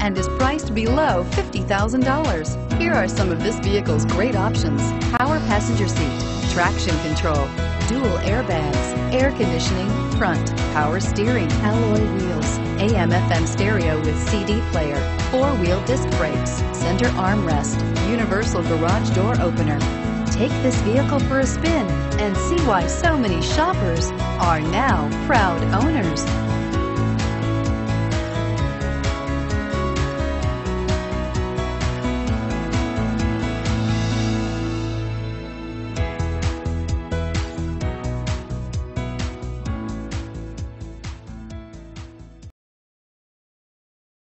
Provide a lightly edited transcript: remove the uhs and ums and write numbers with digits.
and is priced below $50,000. Here are some of this vehicle's great options: power passenger seat, traction control, dual airbags, air conditioning, front, power steering, alloy wheels, AM/FM stereo with CD player, four-wheel disc brakes, center armrest, universal garage door opener. Take this vehicle for a spin and see why so many shoppers are now proud owners.